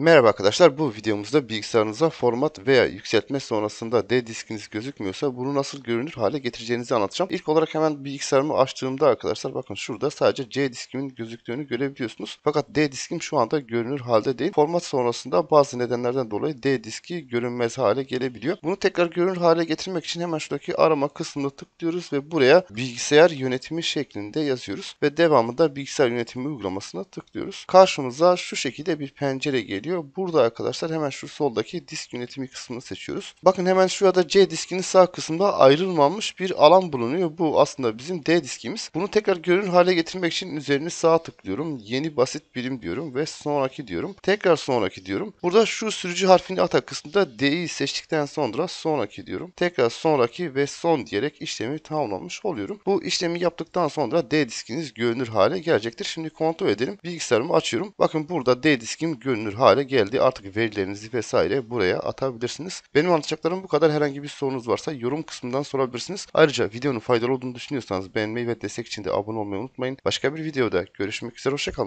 Merhaba arkadaşlar, bu videomuzda bilgisayarınıza format veya yükseltme sonrasında D diskiniz gözükmüyorsa bunu nasıl görünür hale getireceğinizi anlatacağım. İlk olarak hemen bilgisayarımı açtığımda arkadaşlar bakın şurada sadece C diskimin gözüktüğünü görebiliyorsunuz. Fakat D diskim şu anda görünür halde değil. Format sonrasında bazı nedenlerden dolayı D diski görünmez hale gelebiliyor. Bunu tekrar görünür hale getirmek için hemen şuradaki arama kısmına tıklıyoruz ve buraya bilgisayar yönetimi şeklinde yazıyoruz. Ve devamında bilgisayar yönetimi uygulamasına tıklıyoruz. Karşımıza şu şekilde bir pencere geliyor. Burada arkadaşlar hemen şu soldaki disk yönetimi kısmını seçiyoruz. Bakın hemen şurada C diskinin sağ kısmında ayrılmamış bir alan bulunuyor. Bu aslında bizim D diskimiz. Bunu tekrar görünür hale getirmek için üzerine sağa tıklıyorum. Yeni basit birim diyorum ve sonraki diyorum. Tekrar sonraki diyorum. Burada şu sürücü harfini ata kısmında D'yi seçtikten sonra sonraki diyorum. Tekrar sonraki ve son diyerek işlemi tamamlamış oluyorum. Bu işlemi yaptıktan sonra D diskiniz görünür hale gelecektir. Şimdi kontrol edelim. Bilgisayarımı açıyorum. Bakın burada D diskim görünür hale geldi. Artık verilerinizi vesaire buraya atabilirsiniz. Benim anlatacaklarım bu kadar. Herhangi bir sorunuz varsa yorum kısmından sorabilirsiniz. Ayrıca videonun faydalı olduğunu düşünüyorsanız beğenmeyi ve destek için de abone olmayı unutmayın. Başka bir videoda görüşmek üzere. Hoşça kalın.